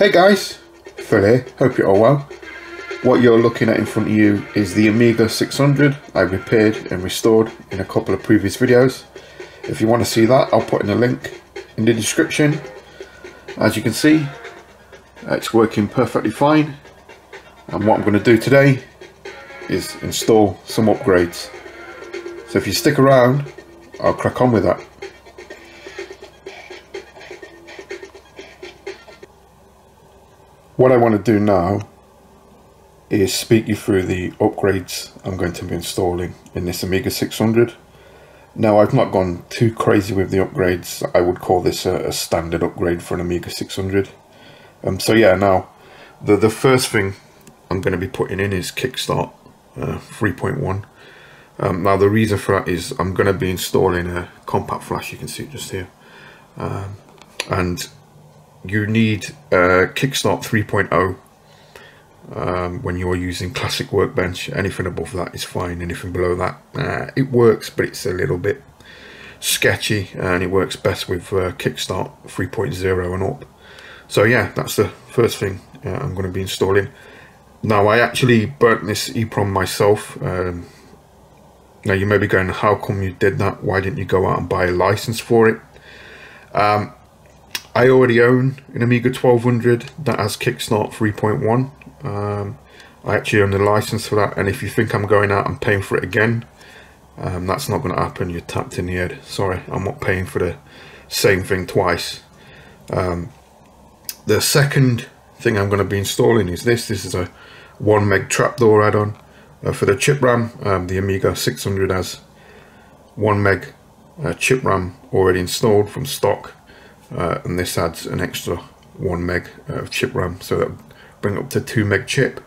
Hey guys, Phil here, hope you're all well. What you're looking at in front of you is the Amiga 600 I repaired and restored in a couple of previous videos. If you want to see that, I'll put in a link in the description. As you can see, it's working perfectly fine, and what I'm going to do today is install some upgrades. So if you stick around, I'll crack on with that. What I want to do now is speak you through the upgrades I'm going to be installing in this Amiga 600. Now, I've not gone too crazy with the upgrades. I would call this a standard upgrade for an Amiga 600. Now, the first thing I'm going to be putting in is Kickstart 3.1. Now, the reason for that is I'm going to be installing a Compact Flash, you can see it just here. And you need Kickstart 3.0 when you're using Classic Workbench. Anything above that is fine, anything below that, it works, but it's a little bit sketchy, and it works best with Kickstart 3.0 and up. So yeah, that's the first thing I'm going to be installing. Now, I actually burnt this EEPROM myself. Now, you may be going, how come you did that? Why didn't you go out and buy a license for it? I already own an Amiga 1200 that has Kickstart 3.1. I actually own the license for that, and if you think I'm going out and paying for it again, that's not going to happen. You're tapped in the head. Sorry, I'm not paying for the same thing twice. The second thing I'm going to be installing is this. This is a 1 meg trapdoor add-on for the chip RAM. The Amiga 600 has 1 meg chip RAM already installed from stock, and this adds an extra 1 meg of chip RAM, so that bring up to 2 meg chip.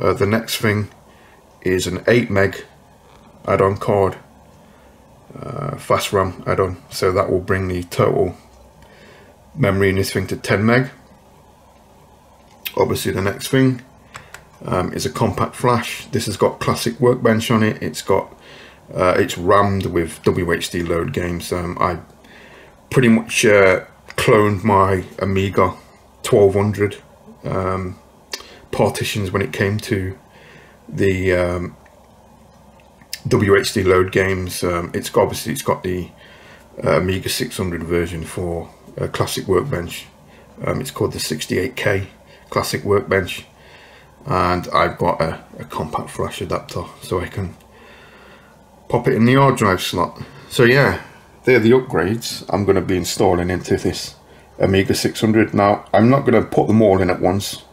The next thing is an 8 meg add-on card, Fast RAM add-on, so that will bring the total memory in this thing to 10 meg. Obviously, the next thing is a Compact Flash. This has got Classic Workbench on it. It's got it's rammed with WHDLoad games. I pretty much cloned my Amiga 1200 partitions when it came to the WHDLoad games. It's got the Amiga 600 version for Classic Workbench. It's called the 68K Classic Workbench, and I've got a Compact Flash adapter so I can pop it in the hard drive slot. So yeah, they're the upgrades I'm going to be installing into this Amiga 600. Now, I'm not going to put them all in at once.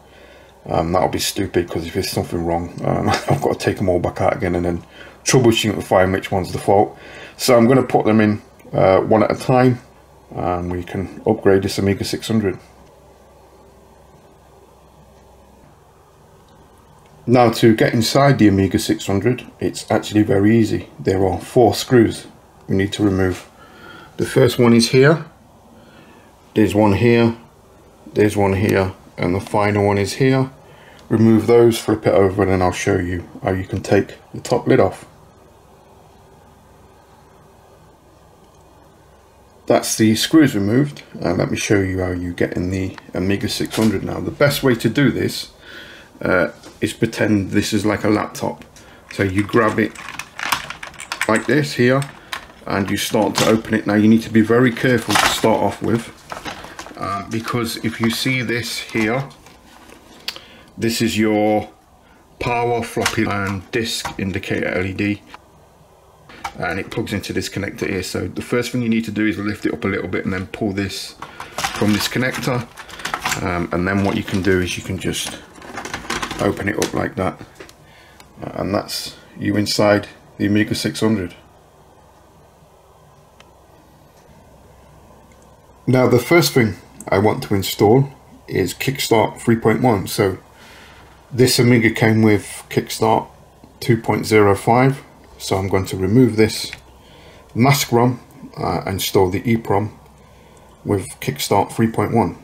That'll be stupid, because if there's something wrong, I've got to take them all back out again and then troubleshoot and find which one's the fault. So I'm going to put them in one at a time, and we can upgrade this Amiga 600. Now, to get inside the Amiga 600, it's actually very easy. There are 4 screws we need to remove. The first one is here. There's one here, there's one here, and the final one is here. Remove those, flip it over, and then I'll show you how you can take the top lid off. That's the screws removed, and let me show you how you get in the Amiga 600 now. The best way to do this is pretend this is like a laptop. So you grab it like this here, and you start to open it. Now, you need to be very careful to start off with, because if you see this here, this is your power, floppy, and disk indicator LED, and it plugs into this connector here. So the first thing you need to do is lift it up a little bit and then pull this from this connector, and then what you can do is you can just open it up like that, and that's you inside the Amiga 600. Now, the first thing I want to install is Kickstart 3.1. So this Amiga came with Kickstart 2.05. So I'm going to remove this mask ROM and install the EEPROM with Kickstart 3.1.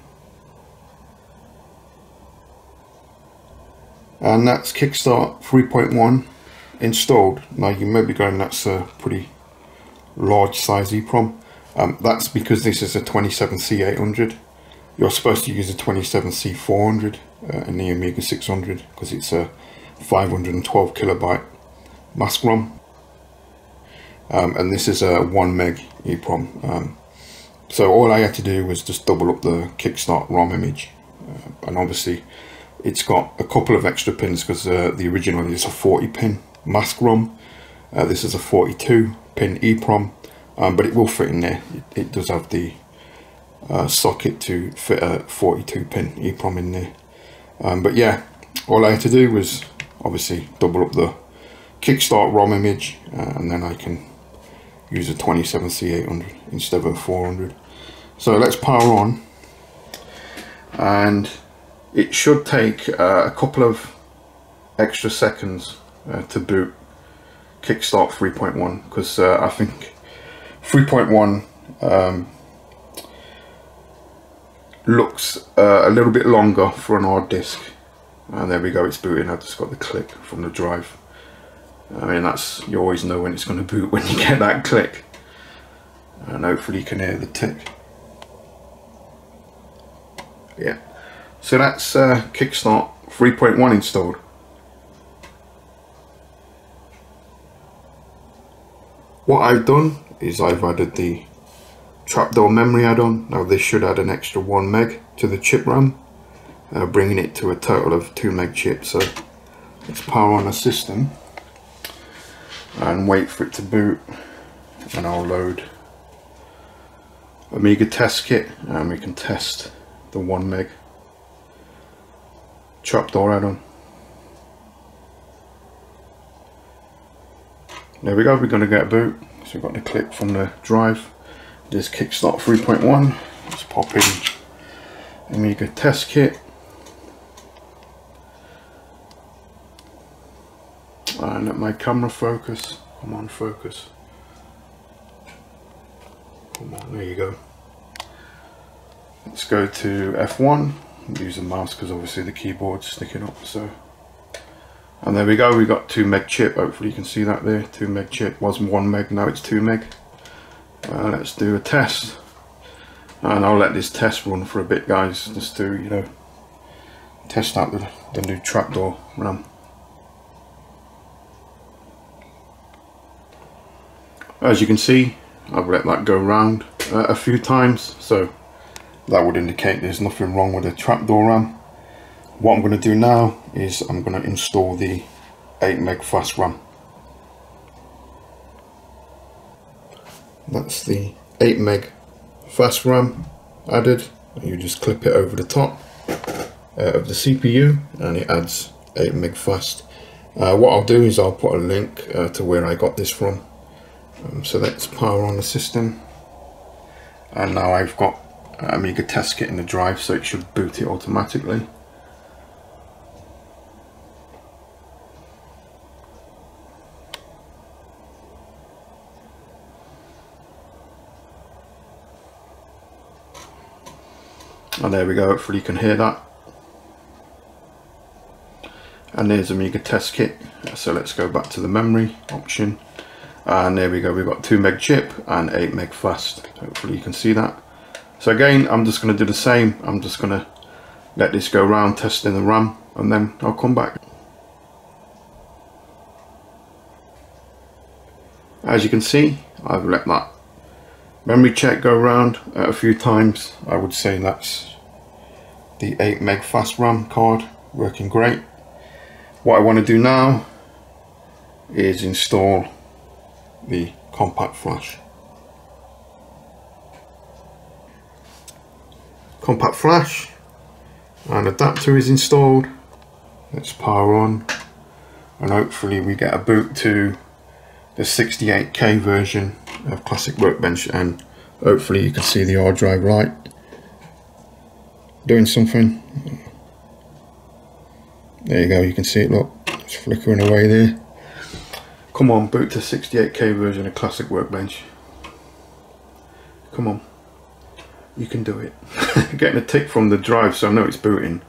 And that's Kickstart 3.1 installed. Now, you may be going, that's a pretty large size EEPROM. That's because this is a 27C800, You're supposed to use a 27C400 in the Amiga 600 because it's a 512 kilobyte mask ROM, and this is a 1 meg EEPROM. So all I had to do was just double up the Kickstart ROM image, and obviously it's got a couple of extra pins because the original is a 40 pin mask ROM. This is a 42 pin EEPROM, but it will fit in there. It does have the socket to fit a 42 pin EEPROM in there. But yeah, all I had to do was obviously double up the Kickstart ROM image, and then I can use a 27C800 instead of a 400. So let's power on, and it should take a couple of extra seconds to boot Kickstart 3.1 because I think 3.1 looks a little bit longer for an hard disk. And there we go, it's booting. I just got the click from the drive. I mean, that's, you always know when it's going to boot when you get that click, and hopefully you can hear the tick. Yeah, so that's Kickstart 3.1 installed. What I've done is I've added the trapdoor memory add-on. Now this should add an extra 1 meg to the chip RAM, bringing it to a total of 2 meg chip. So let's power on the system and wait for it to boot, and I'll load Amiga test kit and we can test the 1 meg trapdoor add-on. There we go, we're going to get a boot. So we've got the clip from the drive. There's Kickstart 3.1. Let's pop in Amiga test kit. And let my camera focus. Come on, focus. Come on, there you go. Let's go to F1. Use the mouse because obviously the keyboard's sticking up. So, and there we go, we got 2 meg chip. Hopefully you can see that there. 2 meg chip was 1 meg, now it's 2 meg. Let's do a test, and I'll let this test run for a bit, guys, just to, you know, test out the new trapdoor RAM. As you can see, I've let that go round a few times, so that would indicate there's nothing wrong with the trapdoor RAM. What I'm going to do now is I'm going to install the 8 meg fast RAM. That's the 8 meg fast RAM added. You just clip it over the top of the CPU and it adds 8 meg fast. What I'll do is I'll put a link to where I got this from. So let's power on the system, and now I've got Amiga test kit in the drive, so it should boot it automatically. And there we go, hopefully you can hear that. And there's Amiga test kit. So let's go back to the memory option. And there we go, we've got 2 meg chip and 8 meg fast. Hopefully you can see that. So again, I'm just going to do the same. I'm just going to let this go around testing the RAM, and then I'll come back. As you can see, I've let that memory check go around a few times. I would say that's the 8 meg fast RAM card working great. What I want to do now is install the Compact Flash. Compact Flash, an adapter is installed. Let's power on, and hopefully we get a boot to the 68K version of Classic Workbench, and hopefully you can see the hard drive light doing something. There you go, you can see it, look, it's flickering away there. Come on, boot to 68K version of Classic Workbench. Come on, you can do it. Getting a tick from the drive, so I know it's booting.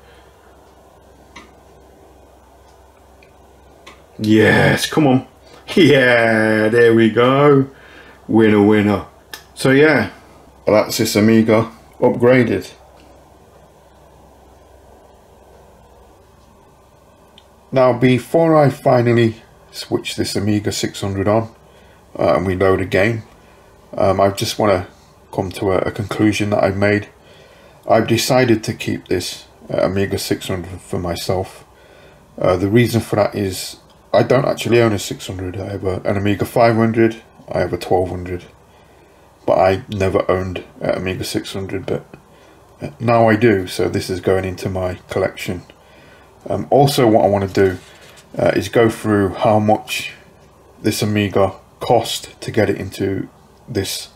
Yes, come on. Yeah, there we go. Winner, winner. So yeah, that's this Amiga upgraded. Now before I finally switch this Amiga 600 on and we load a game, I just want to come to a conclusion that I've made. I've decided to keep this Amiga 600 for myself. The reason for that is I don't actually own a 600. I have an Amiga 500, I have a 1200, but I never owned an Amiga 600, but now I do, so this is going into my collection. Also what I want to do is go through how much this Amiga cost to get it into this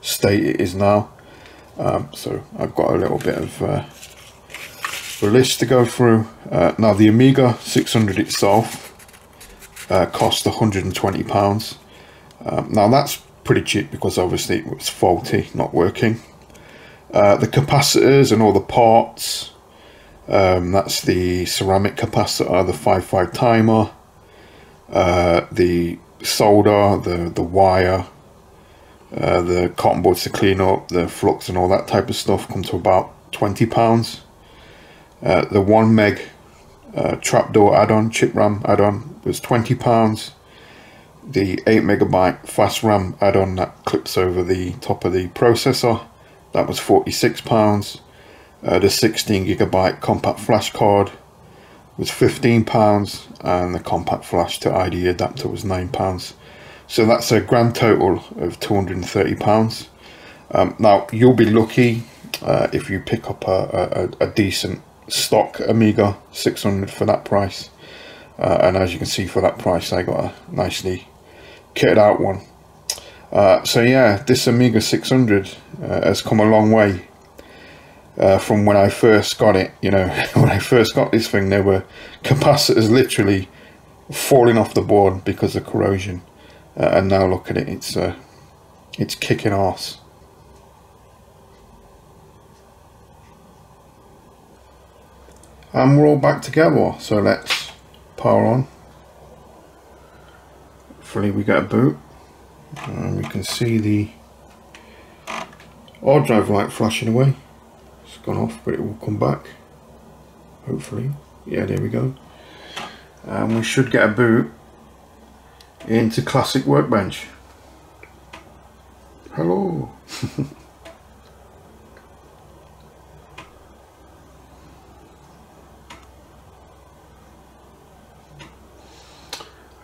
state it is now. So I've got a little bit of a list to go through. Now the Amiga 600 itself cost £120. Now that's pretty cheap because obviously it was faulty, not working. The capacitors and all the parts, that's the ceramic capacitor, the 5.5 timer, the solder, the wire, the cotton boards to clean up, the flux and all that type of stuff, come to about £20. The 1 meg trapdoor add-on, chip RAM add-on, was £20. The 8 megabyte fast RAM add-on that clips over the top of the processor, that was £46. The 16 gigabyte compact flash card was £15, and the compact flash to IDE adapter was £9. So that's a grand total of £230. Now you'll be lucky if you pick up a decent stock Amiga 600 for that price, and as you can see, for that price I got a nicely kitted out one. So yeah, this Amiga 600 has come a long way from when I first got it. You know, when I first got this thing, there were capacitors literally falling off the board because of corrosion. And now look at it, it's kicking ass. And we're all back together, so let's power on. Hopefully we get a boot. And we can see the hard drive light flashing away. It's gone off, but it will come back. Hopefully. Yeah, there we go. And we should get a boot into Classic Workbench. Hello.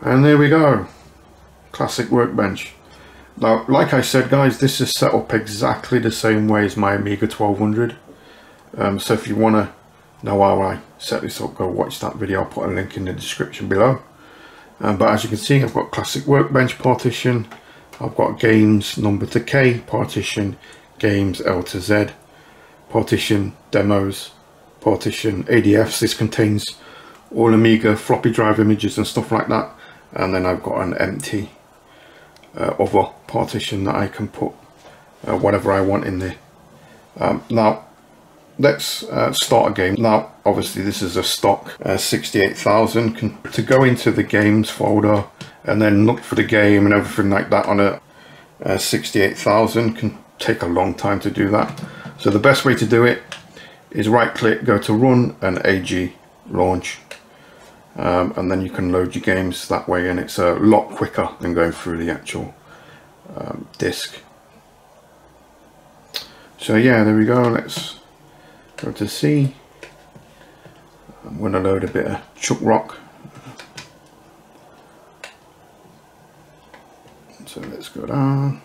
And there we go, Classic Workbench. Now like I said guys, this is set up exactly the same way as my Amiga 1200. So if you want to know how I set this up, go watch that video. I'll put a link in the description below. But as you can see, I've got Classic Workbench partition, I've got Games number to K partition, Games L to Z partition, Demos partition, ADFs. This contains all Amiga floppy drive images and stuff like that. And then I've got an empty other partition that I can put whatever I want in there. Now let's start a game. Now obviously this is a stock 68,000. To go into the games folder and then look for the game and everything like that on a 68,000 can take a long time to do that. So the best way to do it is right click, go to run and AG launch, and then you can load your games that way, and it's a lot quicker than going through the actual disk. So yeah, there we go. Let's go to C. I'm going to load a bit of Chuck Rock. So let's go down.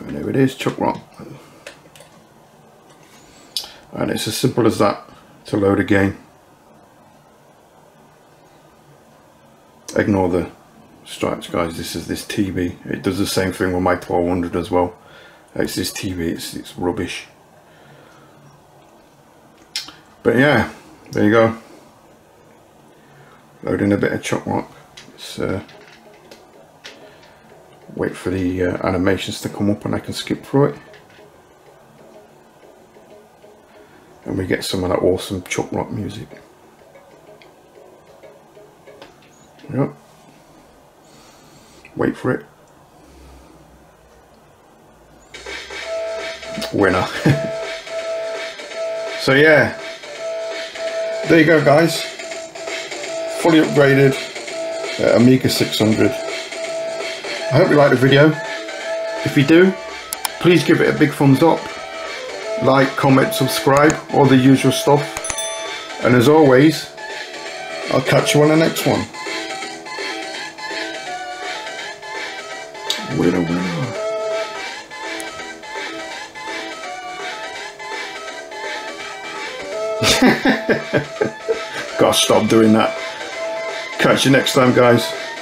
And there it is, Chuck Rock. And it's as simple as that to load a game. Ignore the stripes guys, this is this TB. It does the same thing with my 1200 as well. It's this TV, it's rubbish. But yeah, there you go. Loading a bit of Chuck Rock. Let's wait for the animations to come up and I can skip through it. And we get some of that awesome Chuck Rock music. Yep. Wait for it. Winner. So yeah, there you go, guys. Fully upgraded Amiga 600. I hope you liked the video. If you do, please give it a big thumbs up, like, comment, subscribe, all the usual stuff. And as always, I'll catch you on the next one. Winner, winner. Gotta stop doing that. Catch you next time, guys.